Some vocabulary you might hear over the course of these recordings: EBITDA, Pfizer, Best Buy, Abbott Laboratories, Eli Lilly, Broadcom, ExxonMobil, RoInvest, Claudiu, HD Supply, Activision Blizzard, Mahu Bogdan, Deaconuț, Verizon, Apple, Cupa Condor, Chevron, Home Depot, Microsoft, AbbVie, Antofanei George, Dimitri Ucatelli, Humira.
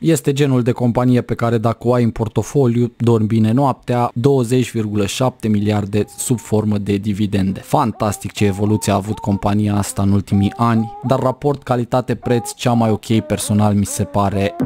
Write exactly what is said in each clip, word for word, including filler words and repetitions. Este genul de companie pe care dacă o ai în portofoliu, dormi bine noaptea. Douăzeci virgulă șapte miliarde sub formă de dividende. Fantastic ce evoluție a avut compania asta în ultimii ani, dar raport calitate-preț cea mai ok personal mi se pare.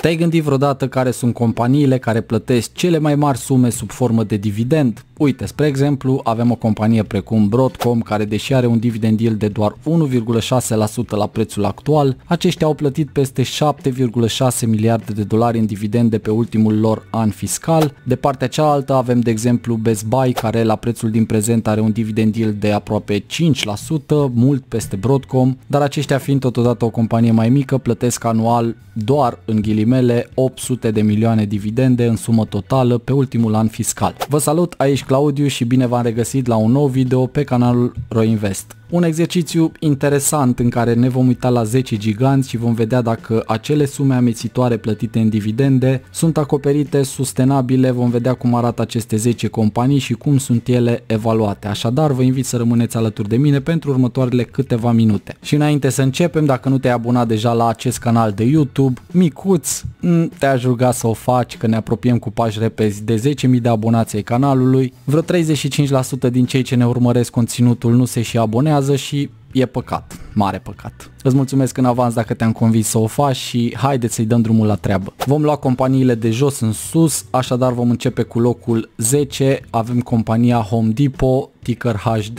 Te-ai gândit vreodată care sunt companiile care plătesc cele mai mari sume sub formă de dividend? Uite, spre exemplu, avem o companie precum Broadcom, care deși are un dividend yield de doar unu virgulă șase la sută la prețul actual, aceștia au plătit peste șapte virgulă șase miliarde de dolari în dividende pe ultimul lor an fiscal. De partea cealaltă avem de exemplu Best Buy, care la prețul din prezent are un dividend yield de aproape cinci la sută, mult peste Broadcom, dar aceștia fiind totodată o companie mai mică, plătesc anual doar, în ghilimele, opt sute de milioane dividende în sumă totală pe ultimul an fiscal. Vă salut, aici Claudiu și bine v-am regăsit la un nou video pe canalul RoInvest. Un exercițiu interesant în care ne vom uita la zece giganți și vom vedea dacă acele sume amețitoare plătite în dividende sunt acoperite, sustenabile. Vom vedea cum arată aceste zece companii și cum sunt ele evaluate. Așadar, vă invit să rămâneți alături de mine pentru următoarele câteva minute. Și înainte să începem, dacă nu te-ai abonat deja la acest canal de YouTube, micuț, te-aș ruga să o faci, că ne apropiem cu pași repezi de zece mii de abonați ai canalului. Vreo treizeci și cinci la sută din cei ce ne urmăresc conținutul nu se și abonează și e păcat, mare păcat. Îți mulțumesc în avans dacă te-am convins să o faci și haideți să-i dăm drumul la treabă. Vom lua companiile de jos în sus, așadar vom începe cu locul zece. Avem compania Home Depot, ticker H D,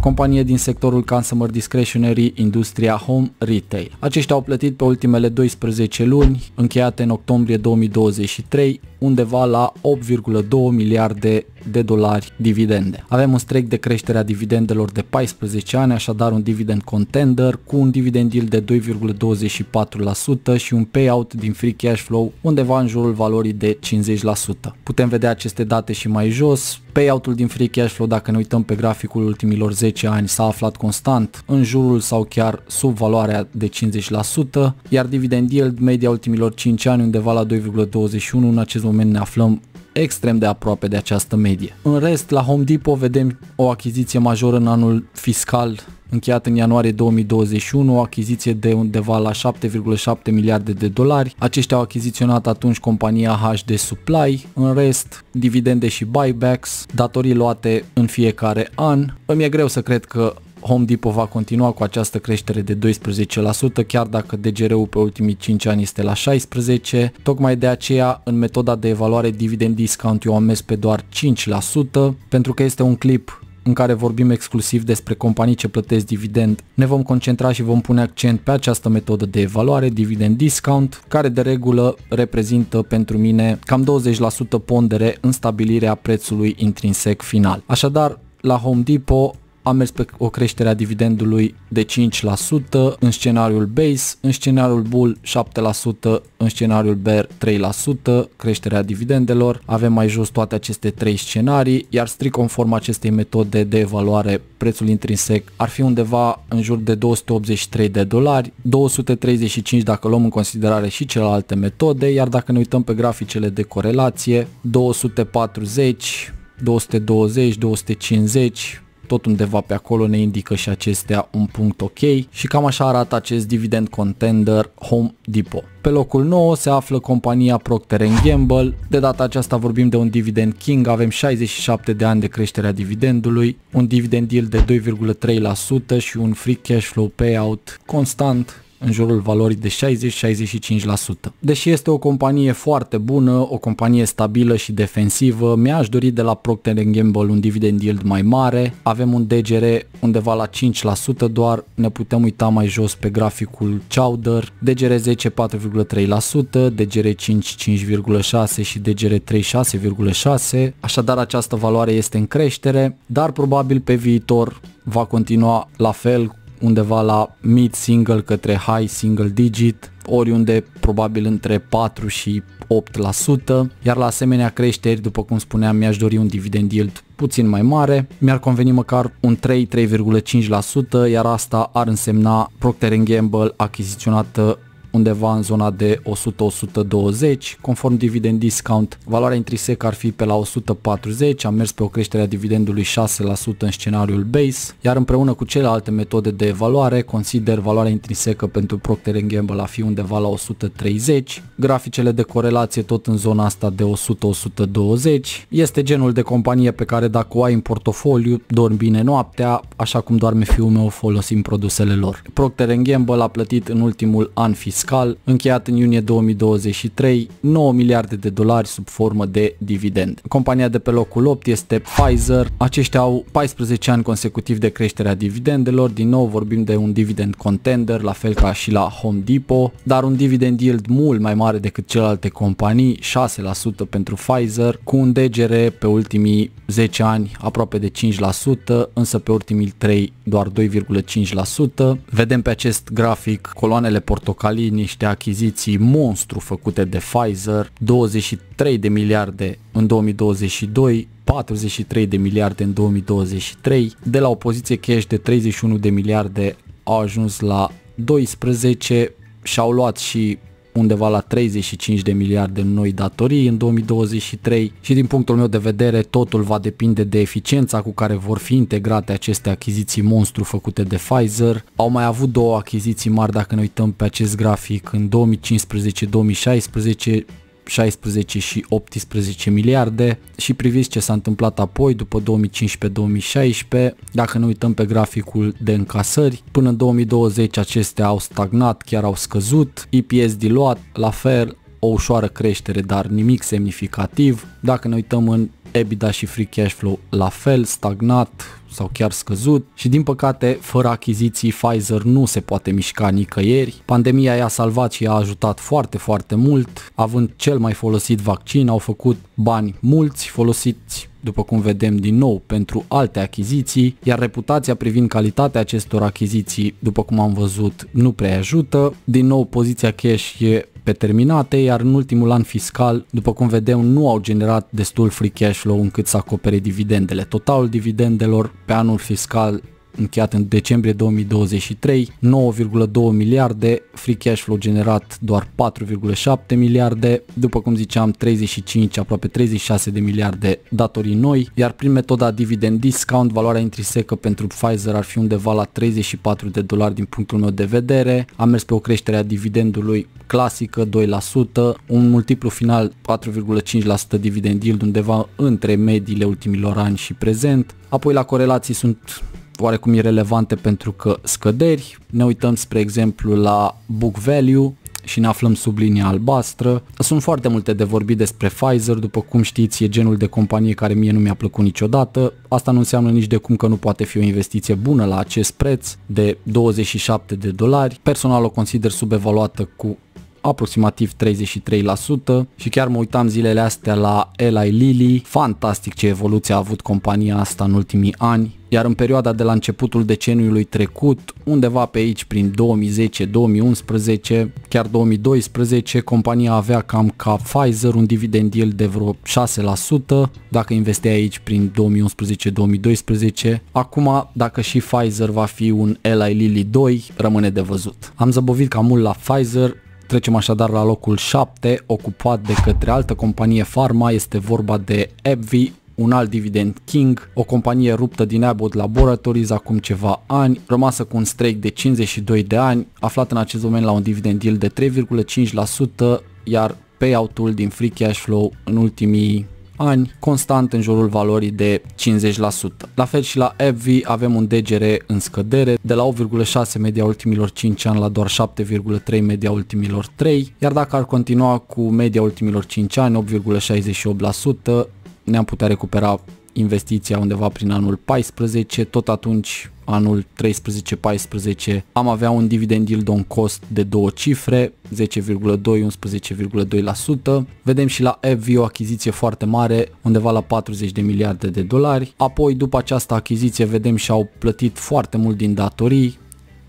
companie din sectorul Consumer Discretionary, industria Home Retail. Aceștia au plătit pe ultimele doisprezece luni, încheiate în octombrie două mii douăzeci și trei, undeva la opt virgulă două miliarde de dolari dividende. Avem un streak de creștere a dividendelor de paisprezece ani, așadar un dividend contender cu un dividend yield de doi virgulă douăzeci și patru la sută și un payout din free cash flow undeva în jurul valorii de cincizeci la sută. Putem vedea aceste date și mai jos. Payout-ul din free cash flow, dacă ne uităm pe graficul ultimilor zece ani, s-a aflat constant în jurul sau chiar sub valoarea de cincizeci la sută, iar dividend yield media ultimilor cinci ani undeva la doi virgulă douăzeci și unu la sută, în acest moment ne aflăm extrem de aproape de această medie. În rest, la Home Depot vedem o achiziție majoră în anul fiscal încheiat în ianuarie două mii douăzeci și unu, o achiziție de undeva la șapte virgulă șapte miliarde de dolari. Aceștia au achiziționat atunci compania H D Supply. În rest, dividende și buybacks, datorii luate în fiecare an. Îmi e greu să cred că Home Depot va continua cu această creștere de doisprezece la sută, chiar dacă D G R-ul pe ultimii cinci ani este la șaisprezece la sută. Tocmai de aceea, în metoda de evaluare dividend discount, eu am mers pe doar cinci la sută, pentru că este un clip în care vorbim exclusiv despre companii ce plătesc dividend. Ne vom concentra și vom pune accent pe această metodă de evaluare, dividend discount, care de regulă reprezintă pentru mine cam douăzeci la sută pondere în stabilirea prețului intrinsec final. Așadar, la Home Depot am mers pe o creștere a dividendului de cinci la sută în scenariul base, în scenariul bull șapte la sută, în scenariul bear trei la sută creșterea dividendelor. Avem mai jos toate aceste trei scenarii, iar strict conform acestei metode de evaluare, prețul intrinsec ar fi undeva în jur de două sute optzeci și trei de dolari, două sute treizeci și cinci dacă luăm în considerare și celelalte metode, iar dacă ne uităm pe graficele de corelație, două sute patruzeci, două sute douăzeci, două sute cincizeci, tot undeva pe acolo ne indică și acestea un punct ok și cam așa arată acest dividend contender Home Depot. Pe locul nouă se află compania Procter and Gamble. De data aceasta vorbim de un dividend king, avem șaizeci și șapte de ani de creștere a dividendului, un dividend yield de doi virgulă trei la sută și un free cash flow payout constant în jurul valorii de șaizeci la șaizeci și cinci la sută. Deși este o companie foarte bună, o companie stabilă și defensivă, mi-aș dori de la Procter and Gamble un dividend yield mai mare. Avem un D G R undeva la cinci la sută doar, ne putem uita mai jos pe graficul Chowder, D G R zece patru virgulă trei la sută, D G R cinci cinci virgulă șase la sută și D G R trei șase virgulă șase la sută. Așadar, această valoare este în creștere, dar probabil pe viitor va continua la fel, undeva la mid-single către high-single digit, oriunde probabil între patru și opt la sută, iar la asemenea creșteri, după cum spuneam, mi-aș dori un dividend yield puțin mai mare, mi-ar conveni măcar un trei, trei virgulă cinci la sută, iar asta ar însemna Procter and Gamble achiziționată undeva în zona de o sută - o sută douăzeci, conform dividend discount, valoarea intrinsecă ar fi pe la o sută patruzeci, am mers pe o creștere a dividendului șase la sută în scenariul base, iar împreună cu celelalte metode de evaluare, consider valoarea intrinsecă pentru Procter and Gamble a fi undeva la o sută treizeci, graficele de corelație tot în zona asta de o sută - o sută douăzeci, este genul de companie pe care dacă o ai în portofoliu, dormi bine noaptea, așa cum doarme fiul meu folosind produsele lor. Procter and Gamble a plătit în ultimul an fiscal încheiat în iunie două mii douăzeci și trei, nouă miliarde de dolari sub formă de dividend. Compania de pe locul opt este Pfizer, aceștia au paisprezece ani consecutiv de creșterea dividendelor, din nou vorbim de un dividend contender, la fel ca și la Home Depot, dar un dividend yield mult mai mare decât celelalte companii, șase la sută pentru Pfizer, cu un D G R pe ultimii zece ani aproape de cinci la sută, însă pe ultimii trei doar doi virgulă cinci la sută. Vedem pe acest grafic coloanele portocalii, niște achiziții monstru făcute de Pfizer, douăzeci și trei de miliarde în două mii douăzeci și doi, patruzeci și trei de miliarde în două mii douăzeci și trei, de la o poziție cash de treizeci și unu de miliarde au ajuns la doisprezece și au luat și undeva la treizeci și cinci de miliarde în noi datorii în două mii douăzeci și trei și din punctul meu de vedere totul va depinde de eficiența cu care vor fi integrate aceste achiziții monstru făcute de Pfizer. Au mai avut două achiziții mari dacă ne uităm pe acest grafic în două mii cincisprezece - două mii șaisprezece, șaisprezece și optsprezece miliarde și priviți ce s-a întâmplat apoi după două mii cincisprezece - două mii șaisprezece, dacă ne uităm pe graficul de încasări, până în două mii douăzeci acestea au stagnat, chiar au scăzut, E P S diluat, la fel, o ușoară creștere, dar nimic semnificativ, dacă ne uităm în EBITDA și free cash flow, la fel, stagnat sau chiar scăzut și din păcate fără achiziții Pfizer nu se poate mișca nicăieri. Pandemia i-a salvat și i-a ajutat foarte foarte mult, având cel mai folosit vaccin au făcut bani mulți folosiți după cum vedem din nou pentru alte achiziții, iar reputația privind calitatea acestor achiziții după cum am văzut nu prea ajută, din nou poziția cash e pe terminate, iar în ultimul an fiscal, după cum vedem, nu au generat destul free cash flow încât să acopere dividendele. Totalul dividendelor pe anul fiscal încheiat în decembrie două mii douăzeci și trei, nouă virgulă două miliarde, free cash flow generat doar patru virgulă șapte miliarde, după cum ziceam treizeci și cinci, aproape treizeci și șase de miliarde datorii noi, iar prin metoda dividend discount valoarea intrinsecă pentru Pfizer ar fi undeva la treizeci și patru de dolari din punctul meu de vedere, am mers pe o creștere a dividendului clasică doi la sută, un multiplu final patru virgulă cinci la sută dividend yield undeva între mediile ultimilor ani și prezent, apoi la corelații sunt oarecum irelevante pentru că scăderi, ne uităm spre exemplu la book value și ne aflăm sub linia albastră. Sunt foarte multe de vorbit despre Pfizer, după cum știți e genul de companie care mie nu mi-a plăcut niciodată, asta nu înseamnă nici de cum că nu poate fi o investiție bună la acest preț de douăzeci și șapte de dolari, personal o consider subevaluată cu aproximativ treizeci și trei la sută și chiar mă uitam zilele astea la Eli Lilly, fantastic ce evoluție a avut compania asta în ultimii ani, iar în perioada de la începutul deceniului trecut, undeva pe aici prin două mii zece - două mii unsprezece, chiar două mii doisprezece, compania avea cam ca Pfizer un dividend yield de vreo șase la sută, dacă investea aici prin două mii unsprezece - două mii doisprezece, acum dacă și Pfizer va fi un Eli Lilly doi, rămâne de văzut. Am zăbovit cam mult la Pfizer. Trecem așadar la locul șapte, ocupat de către altă companie pharma, este vorba de AbbVie, un alt dividend king, o companie ruptă din Abbott Laboratories acum ceva ani, rămasă cu un strike de cincizeci și doi de ani, aflat în acest moment la un dividend yield de trei virgulă cinci la sută, iar payout-ul din free cash flow în ultimii ani, constant în jurul valorii de cincizeci la sută. La fel și la AbbVie avem un D G R în scădere de la opt virgulă șase media ultimilor cinci ani la doar șapte virgulă trei media ultimilor trei, iar dacă ar continua cu media ultimilor cinci ani, opt virgulă șaizeci și opt la sută, ne-am putea recupera investiția undeva prin anul paisprezece, tot atunci anul treisprezece - paisprezece am avea un dividend yield on cost de două cifre, zece virgulă doi - unsprezece virgulă doi la sută. Vedem și la AbbVie o achiziție foarte mare, undeva la patruzeci de miliarde de dolari. Apoi după această achiziție vedem și au plătit foarte mult din datorii,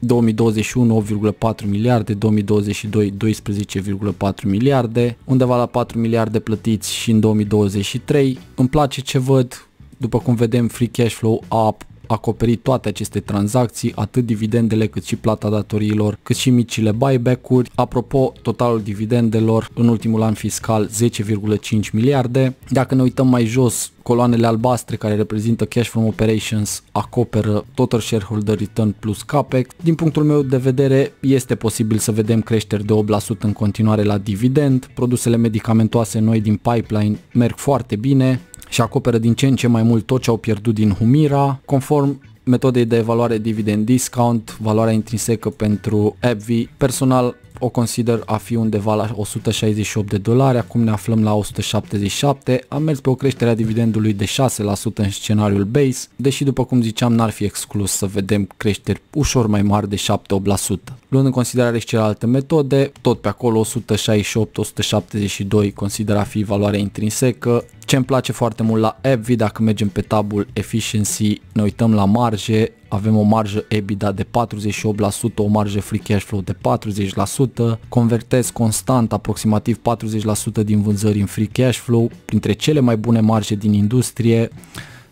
două mii douăzeci și unu opt virgulă patru miliarde, două mii douăzeci și doi doisprezece virgulă patru miliarde, undeva la patru miliarde plătiți și în două mii douăzeci și trei. Îmi place ce văd, după cum vedem free cash flow a acoperit toate aceste tranzacții, atât dividendele cât și plata datoriilor, cât și micile buyback-uri. Apropo, totalul dividendelor în ultimul an fiscal zece virgulă cinci miliarde. Dacă ne uităm mai jos, coloanele albastre care reprezintă cash from operations acoperă total shareholder return plus capex. Din punctul meu de vedere este posibil să vedem creșteri de opt la sută în continuare la dividend. Produsele medicamentoase noi din pipeline merg foarte bine și acoperă din ce în ce mai mult tot ce au pierdut din Humira. Conform metodei de evaluare dividend discount, valoarea intrinsecă pentru AbbVie, personal o consider a fi undeva la o sută șaizeci și opt de dolari, acum ne aflăm la o sută șaptezeci și șapte, am mers pe o creștere a dividendului de șase la sută în scenariul base, deși după cum ziceam n-ar fi exclus să vedem creșteri ușor mai mari de șapte la opt la sută. Luând în considerare și celelalte metode, tot pe acolo o sută șaizeci și opt - o sută șaptezeci și doi consider a fi valoarea intrinsecă. Ce îmi place foarte mult la AbbVie, dacă mergem pe tabul efficiency, ne uităm la marje, avem o marjă EBITDA de patruzeci și opt la sută, o marjă free cash flow de patruzeci la sută, convertez constant aproximativ patruzeci la sută din vânzări în free cash flow, printre cele mai bune marje din industrie.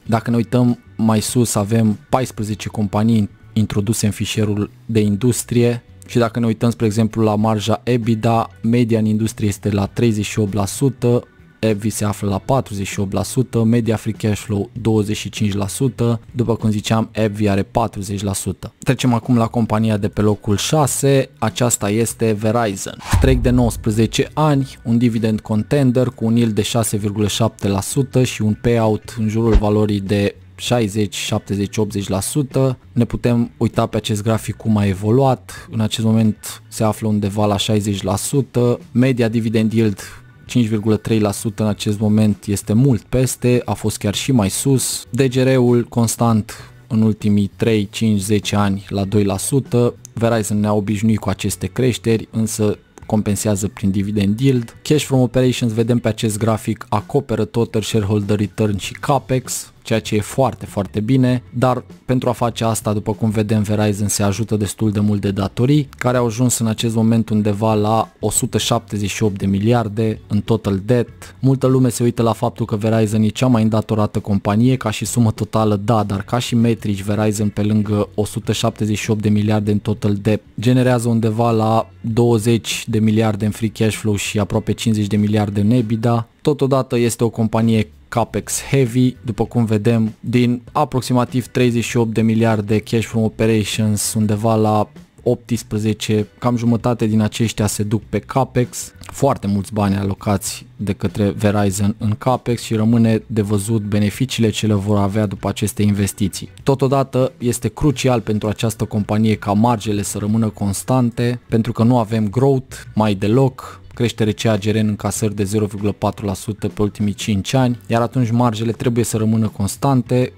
Dacă ne uităm mai sus, avem paisprezece companii introduse în fișierul de industrie. Și dacă ne uităm, spre exemplu, la marja EBITDA, media în industrie este la treizeci și opt la sută, AbbVie se află la patruzeci și opt la sută, media free cash flow douăzeci și cinci la sută, după cum ziceam AbbVie are patruzeci la sută. Trecem acum la compania de pe locul șase, aceasta este Verizon. Trec de nouăsprezece ani, un dividend contender cu un yield de șase virgulă șapte la sută și un payout în jurul valorii de șaizeci, șaptezeci, optzeci la sută. Ne putem uita pe acest grafic cum a evoluat, în acest moment se află undeva la șaizeci la sută, media dividend yield cinci virgulă trei la sută în acest moment este mult peste, a fost chiar și mai sus. D G R-ul constant în ultimii trei, cinci, zece ani la doi la sută. Verizon ne-a obișnuit cu aceste creșteri, însă compensează prin dividend yield. Cash from operations, vedem pe acest grafic, acoperă total shareholder return și capex, ceea ce e foarte, foarte bine, dar pentru a face asta, după cum vedem, Verizon se ajută destul de mult de datorii, care au ajuns în acest moment undeva la o sută șaptezeci și opt de miliarde în total debt. Multă lume se uită la faptul că Verizon e cea mai îndatorată companie, ca și sumă totală, da, dar ca și metrici, Verizon pe lângă o sută șaptezeci și opt de miliarde în total debt, generează undeva la douăzeci de miliarde în free cash flow și aproape cincizeci de miliarde în EBITDA. Totodată este o companie capex heavy, după cum vedem, din aproximativ treizeci și opt de miliarde cash from operations, undeva la optsprezece, cam jumătate din aceștia se duc pe capex, foarte mulți bani alocați de către Verizon în capex și rămâne de văzut beneficiile ce le vor avea după aceste investiții. Totodată este crucial pentru această companie ca marjele să rămână constante, pentru că nu avem growth mai deloc, creștere C A G R în încasări de zero virgulă patru la sută pe ultimii cinci ani, iar atunci marjele trebuie să rămână constante,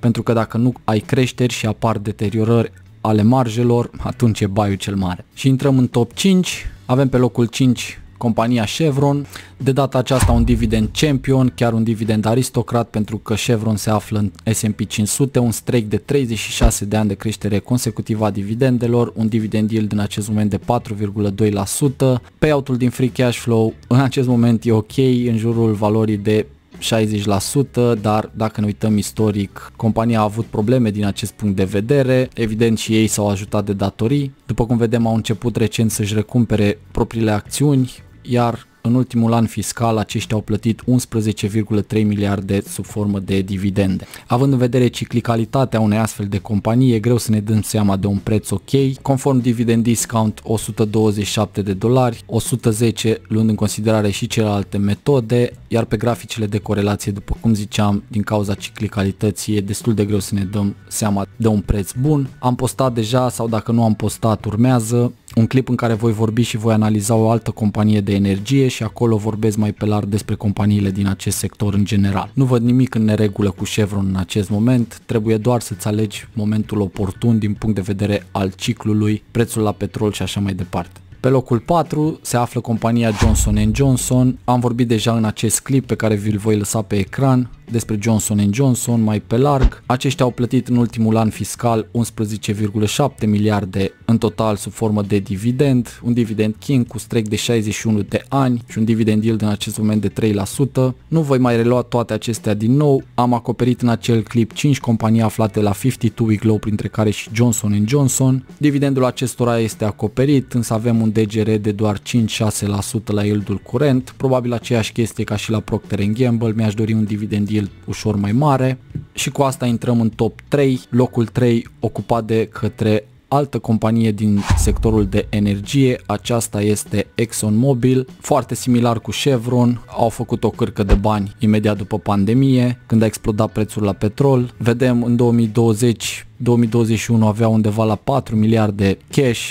pentru că dacă nu ai creșteri și apar deteriorări ale marjelor, atunci e baiul cel mare. Și intrăm în top cinci, avem pe locul cinci compania Chevron, de data aceasta un dividend champion, chiar un dividend aristocrat, pentru că Chevron se află în S and P cinci sute, un streak de treizeci și șase de ani de creștere consecutivă a dividendelor, un dividend yield în acest moment de patru virgulă doi la sută, payout-ul din free cash flow în acest moment e ok, în jurul valorii de șaizeci la sută, dar dacă ne uităm istoric, compania a avut probleme din acest punct de vedere, evident și ei s-au ajutat de datorii, după cum vedem au început recent să-și recumpere propriile acțiuni, iar în ultimul an fiscal aceștia au plătit unsprezece virgulă trei miliarde sub formă de dividende. Având în vedere ciclicalitatea unei astfel de companii, e greu să ne dăm seama de un preț ok, conform dividend discount o sută douăzeci și șapte de dolari, o sută zece luând în considerare și celelalte metode, iar pe graficele de corelație, după cum ziceam, din cauza ciclicalității e destul de greu să ne dăm seama de un preț bun. Am postat deja, sau dacă nu am postat, urmează un clip în care voi vorbi și voi analiza o altă companie de energie și acolo vorbesc mai pe larg despre companiile din acest sector în general. Nu văd nimic în neregulă cu Chevron în acest moment, trebuie doar să-ți alegi momentul oportun din punct de vedere al ciclului, prețul la petrol și așa mai departe. Pe locul patru se află compania Johnson and Johnson, am vorbit deja în acest clip pe care vi-l voi lăsa pe ecran, despre Johnson and Johnson mai pe larg. Aceștia au plătit în ultimul an fiscal unsprezece virgulă șapte miliarde în total sub formă de dividend, un dividend king cu strec de șaizeci și unu de ani și un dividend yield în acest moment de trei la sută. Nu voi mai relua toate acestea din nou, am acoperit în acel clip cinci companii aflate la cincizeci și doi week low, printre care și Johnson and Johnson. Dividendul acestora este acoperit, însă avem un D G R de doar cinci la șase la sută la yieldul curent, probabil aceeași chestie ca și la Procter and Gamble, mi-aș dori un dividend yield ușor mai mare. Și cu asta intrăm în top trei, locul trei ocupat de către altă companie din sectorul de energie, aceasta este ExxonMobil, foarte similar cu Chevron, au făcut o cârcă de bani imediat după pandemie, când a explodat prețul la petrol. Vedem în două mii douăzeci două mii douăzeci și unu avea undeva la patru miliarde cash,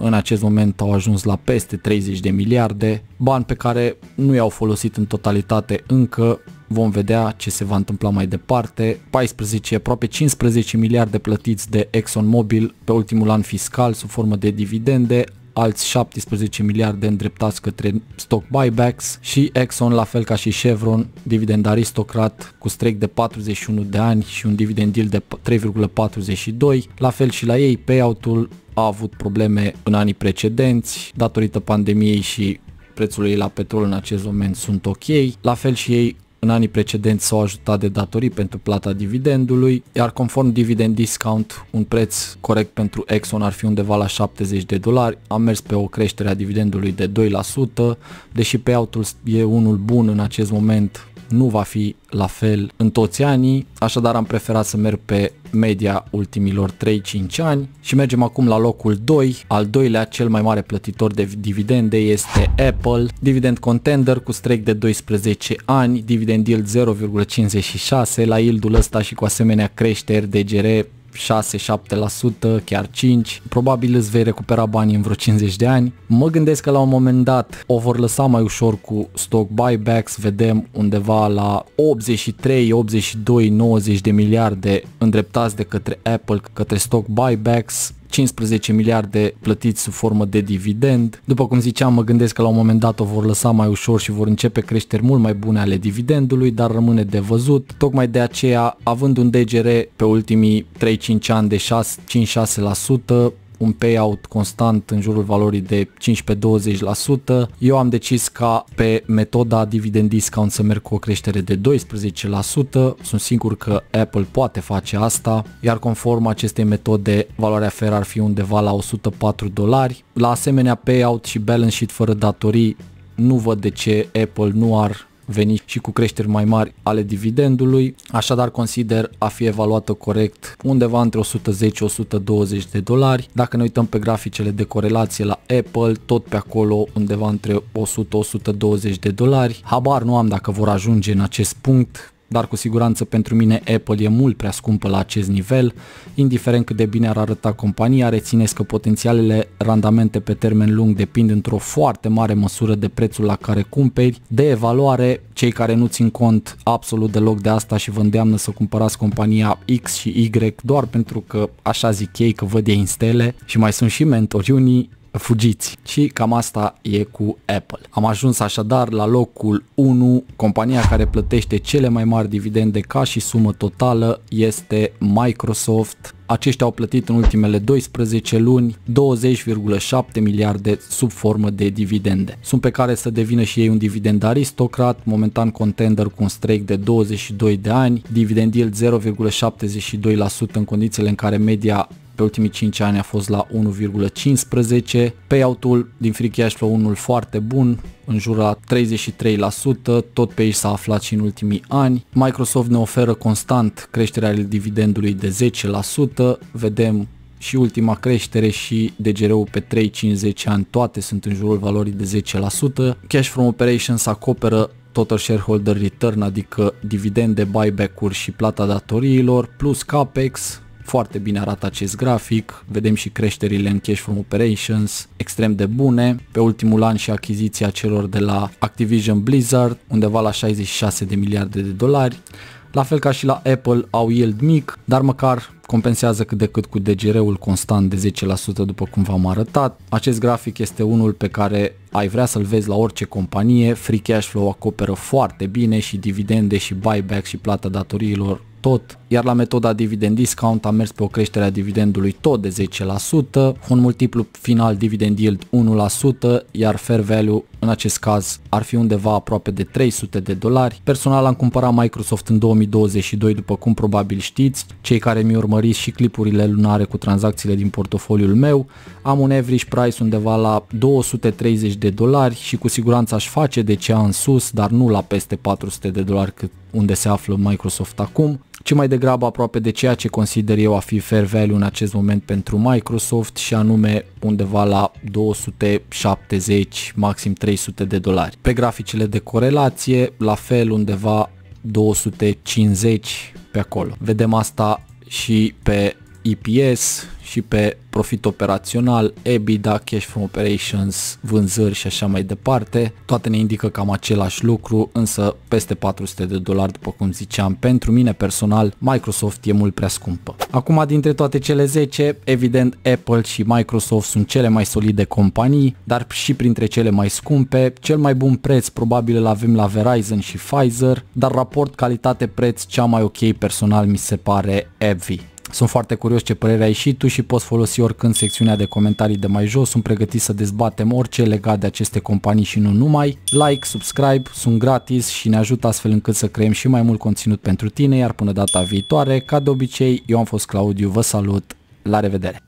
în acest moment au ajuns la peste treizeci de miliarde, bani pe care nu i-au folosit în totalitate încă. Vom vedea ce se va întâmpla mai departe. paisprezece, aproape cincisprezece miliarde plătiți de ExxonMobil pe ultimul an fiscal sub formă de dividende, alți șaptesprezece miliarde îndreptați către stock buybacks și Exxon, la fel ca și Chevron, dividend aristocrat cu strec de patruzeci și unu de ani și un dividend yield de trei virgulă patruzeci și doi. La fel și la ei, payout-ul a avut probleme în anii precedenți datorită pandemiei și prețului la petrol în acest moment sunt ok. La fel și ei în anii precedenți s-au ajutat de datorii pentru plata dividendului, iar conform dividend discount, un preț corect pentru Exxon ar fi undeva la șaptezeci de dolari, am mers pe o creștere a dividendului de doi la sută, deși payout-ul e unul bun în acest moment, nu va fi la fel în toți anii, așadar am preferat să merg pe media ultimilor trei cinci ani și mergem acum la locul doi, al doilea cel mai mare plătitor de dividende este Apple, dividend contender cu strec de doisprezece ani, dividend yield zero virgulă cincizeci și șase, la yieldul ăsta și cu asemenea creșteri D G R șase șapte la sută, chiar cinci la sută, probabil îți vei recupera banii în vreo cincizeci de ani. Mă gândesc că la un moment dat o vor lăsa mai ușor cu stock buybacks, vedem undeva la optzeci și trei, optzeci și doi, nouăzeci de miliarde îndreptați de către Apple către stock buybacks, cincisprezece miliarde plătiți sub formă de dividend. După cum ziceam, mă gândesc că la un moment dat o vor lăsa mai ușor și vor începe creșteri mult mai bune ale dividendului, dar rămâne de văzut. Tocmai de aceea, având un D G R pe ultimii trei cinci ani de cinci șase la sută, un payout constant în jurul valorii de cincisprezece douăzeci la sută, eu am decis ca pe metoda dividend discount să merg cu o creștere de doisprezece la sută, sunt sigur că Apple poate face asta, iar conform acestei metode valoarea fair ar fi undeva la o sută patru dolari, la asemenea payout și balance sheet fără datorii, nu văd de ce Apple nu ar veni și cu creșteri mai mari ale dividendului, așadar consider a fi evaluată corect undeva între o sută zece - o sută douăzeci de dolari. Dacă ne uităm pe graficele de corelație la Apple, tot pe acolo undeva între o sută - o sută douăzeci de dolari. Habar nu am dacă vor ajunge în acest punct, dar cu siguranță pentru mine Apple e mult prea scumpă la acest nivel. Indiferent cât de bine ar arăta compania, rețineți că potențialele randamente pe termen lung depind într-o foarte mare măsură de prețul la care cumperi, de evaluare. Cei care nu țin cont absolut deloc de asta și vă îndeamnă să cumpărați compania X și Y doar pentru că așa zic ei că văd ei în stele și mai sunt și mentori unii, fugiți. Și cam asta e cu Apple. Am ajuns așadar la locul unu, compania care plătește cele mai mari dividende ca și sumă totală este Microsoft. Aceștia au plătit în ultimele doisprezece luni douăzeci virgulă șapte miliarde sub formă de dividende. Sunt pe care să devină și ei un dividend aristocrat, momentan contender cu un strike de douăzeci și doi de ani, dividend yield zero virgulă șaptezeci și doi la sută în condițiile în care media pe ultimii cinci ani a fost la unu virgulă cincisprezece, payout-ul din free cash flow unul foarte bun, în jur la treizeci și trei la sută, tot pe aici s-a aflat și în ultimii ani. Microsoft ne oferă constant creșterea dividendului de zece la sută, vedem și ultima creștere și D G R-ul pe trei cincizeci ani, toate sunt în jurul valorii de zece la sută. Cash from operations acoperă total shareholder return, adică dividende, buyback-uri și plata datoriilor, plus capex. Foarte bine arată acest grafic, vedem și creșterile în cash from operations extrem de bune, pe ultimul an și achiziția celor de la Activision Blizzard undeva la șaizeci și șase de miliarde de dolari. La fel ca și la Apple au yield mic, dar măcar compensează cât de cât cu D G R-ul constant de zece la sută, după cum v-am arătat. Acest grafic este unul pe care ai vrea să-l vezi la orice companie, free cash flow acoperă foarte bine și dividende și buyback și plata datoriilor tot, iar la metoda dividend discount a mers pe o creștere a dividendului tot de zece la sută, un multiplu final dividend yield unu la sută, iar fair value în acest caz ar fi undeva aproape de trei sute de dolari. Personal am cumpărat Microsoft în două mii douăzeci și doi, după cum probabil știți, cei care mi urmăriți și clipurile lunare cu tranzacțiile din portofoliul meu, am un average price undeva la două sute treizeci de dolari și cu siguranță aș face de cea în sus, dar nu la peste patru sute de dolari cât unde se află Microsoft acum, ci mai degrabă aproape de ceea ce consider eu a fi fair value în acest moment pentru Microsoft, și anume undeva la două sute șaptezeci, maxim trei sute de dolari. Pe graficele de corelație, la fel undeva două sute cincizeci pe acolo. Vedem asta și pe E P S și pe profit operațional, EBITDA, cash from operations, vânzări și așa mai departe. Toate ne indică cam același lucru, însă peste patru sute de dolari, după cum ziceam. Pentru mine personal, Microsoft e mult prea scumpă. Acum, dintre toate cele zece, evident Apple și Microsoft sunt cele mai solide companii, dar și printre cele mai scumpe. Cel mai bun preț probabil îl avem la Verizon și Pfizer, dar raport calitate-preț, cea mai ok personal mi se pare AbbVie. Sunt foarte curios ce părere ai și tu și poți folosi oricând secțiunea de comentarii de mai jos, sunt pregătit să dezbatem orice legat de aceste companii și nu numai. Like, subscribe, sunt gratis și ne ajută astfel încât să creăm și mai mult conținut pentru tine, iar până data viitoare, ca de obicei, eu am fost Claudiu, vă salut, la revedere!